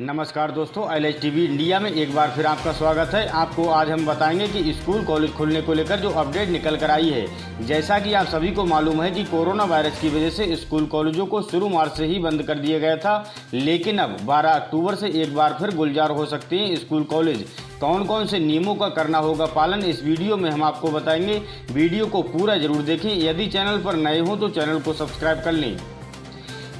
नमस्कार दोस्तों, LHTV India में एक बार फिर आपका स्वागत है। आपको आज हम बताएंगे कि स्कूल कॉलेज खुलने को लेकर जो अपडेट निकल कर आई है। जैसा कि आप सभी को मालूम है कि कोरोना वायरस की वजह से स्कूल कॉलेजों को शुरू मार्च से ही बंद कर दिया गया था, लेकिन अब 12 अक्टूबर से एक बार फिर गुलजार हो सकते हैं स्कूल कॉलेज। कौन कौन से नियमों का करना होगा पालन इस वीडियो में हम आपको बताएंगे। वीडियो को पूरा जरूर देखें। यदि चैनल पर नए हों तो चैनल को सब्सक्राइब कर लें।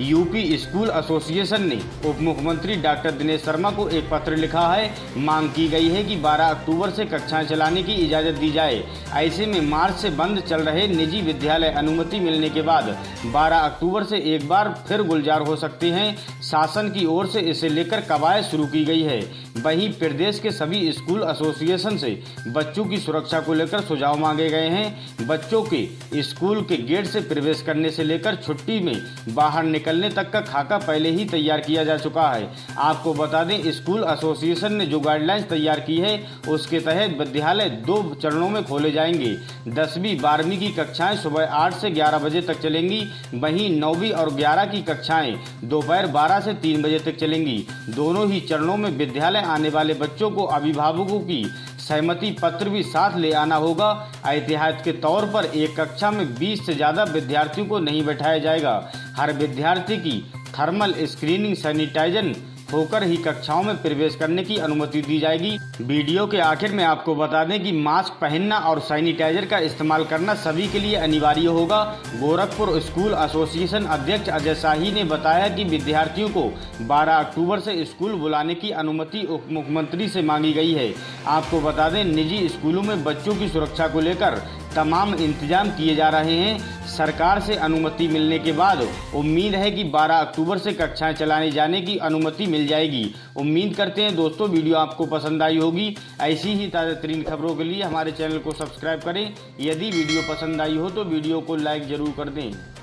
यूपी स्कूल एसोसिएशन ने उप मुख्यमंत्री डॉक्टर दिनेश शर्मा को एक पत्र लिखा है। मांग की गई है कि 12 अक्टूबर से कक्षाएं चलाने की इजाज़त दी जाए। ऐसे में मार्च से बंद चल रहे निजी विद्यालय अनुमति मिलने के बाद 12 अक्टूबर से एक बार फिर गुलजार हो सकते हैं। शासन की ओर से इसे लेकर कवायद शुरू की गई है। वहीं प्रदेश के सभी स्कूल एसोसिएशन से बच्चों की सुरक्षा को लेकर सुझाव मांगे गए हैं। बच्चों के स्कूल के गेट से प्रवेश करने से लेकर छुट्टी में बाहर निकलने तक का खाका पहले ही तैयार किया जा चुका है। आपको बता दें, स्कूल एसोसिएशन ने जो गाइडलाइंस तैयार की है उसके तहत विद्यालय 2 चरणों में खोले जाएंगे। 10वीं 12वीं की कक्षाएं सुबह 8 से 11 बजे तक चलेंगी। वहीं 9वीं और 11 की कक्षाएं दोपहर 12 से 3 बजे तक चलेंगी। दोनों ही चरणों में विद्यालय आने वाले बच्चों को अभिभावकों की सहमति पत्र भी साथ ले आना होगा। एहतियात के तौर पर एक कक्षा में 20 से ज़्यादा विद्यार्थियों को नहीं बैठाया जाएगा। हर विद्यार्थी की थर्मल स्क्रीनिंग सैनिटाइजन होकर ही कक्षाओं में प्रवेश करने की अनुमति दी जाएगी। वीडियो के आखिर में आपको बता दें कि मास्क पहनना और सैनिटाइजर का इस्तेमाल करना सभी के लिए अनिवार्य होगा। गोरखपुर स्कूल एसोसिएशन अध्यक्ष अजय साहनी ने बताया कि विद्यार्थियों को 12 अक्टूबर से स्कूल बुलाने की अनुमति उप मुख्यमंत्री से मांगी गई है। आपको बता दें, निजी स्कूलों में बच्चों की सुरक्षा को लेकर तमाम इंतजाम किए जा रहे हैं। सरकार से अनुमति मिलने के बाद उम्मीद है कि 12 अक्टूबर से कक्षाएं चलाने जाने की अनुमति मिल जाएगी। उम्मीद करते हैं दोस्तों वीडियो आपको पसंद आई होगी। ऐसी ही ताज़ा तरीन खबरों के लिए हमारे चैनल को सब्सक्राइब करें। यदि वीडियो पसंद आई हो तो वीडियो को लाइक ज़रूर कर दें।